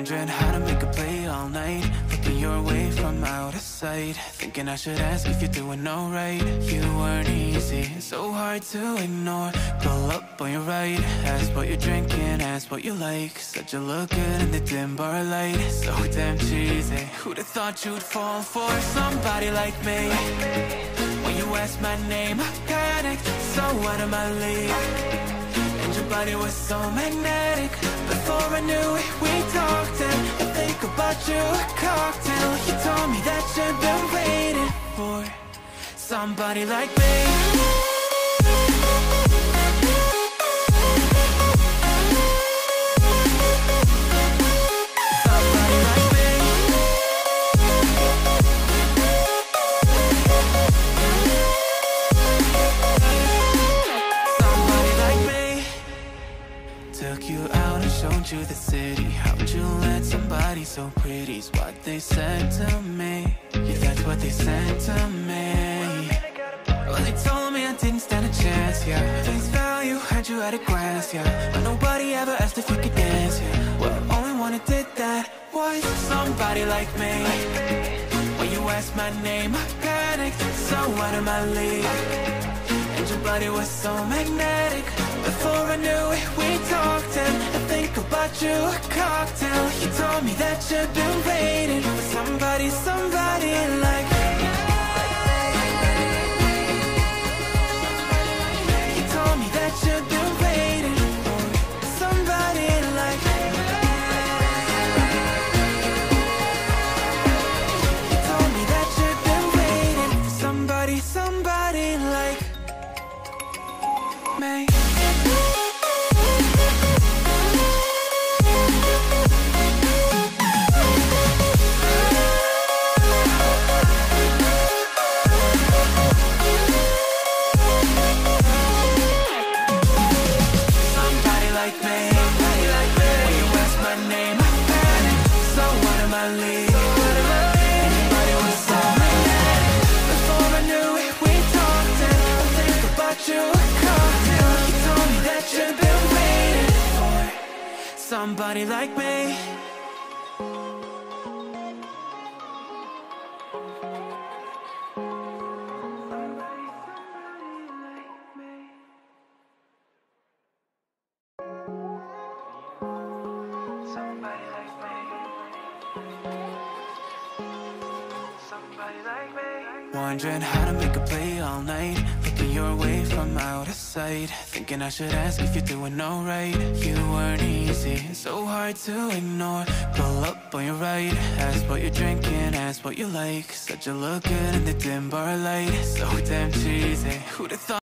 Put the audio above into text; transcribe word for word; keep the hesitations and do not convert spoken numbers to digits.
wondering how to make a play all night, looking your way from out of sight, thinking I should ask if you're doing alright. You weren't easy, so hard to ignore. Pull up on your right, ask what you're drinking, ask what you like. Said you look good in the dim bar light, so damn cheesy. Who'd have thought you'd fall for somebody like me? When you asked my name, I panicked, so out of my league. Your body was so magnetic. Before I knew it, we talked, and I think about you a cocktail. You told me that you'd been waiting for somebody like me. Somebody like me. Took you out and showed you the city. How'd you let somebody so pretty? Is what they said to me. Yeah, that's what they said to me. Well, they told me I didn't stand a chance, yeah. Face value, had you at a glance, yeah. But nobody ever asked if you could dance, yeah. Well, the only one who did that was somebody like me. When you asked my name, I panicked, so out of my league. And your body was so magnetic. Before I knew it, we talked, and I think about you a cocktail. You told me that you've been waiting for somebody, somebody like me. You told me that you've been waiting for somebody like me. You told me that you've been waiting for somebody, somebody like me. Somebody like me. Wondering how to make a play all night, looking your way from out of sight, thinking I should ask if you're doing alright. You weren't easy, so hard to ignore. Pull up on your right, ask what you're drinking, ask what you like. Said you look good in the dim bar light, so damn cheesy. Who'd have thought?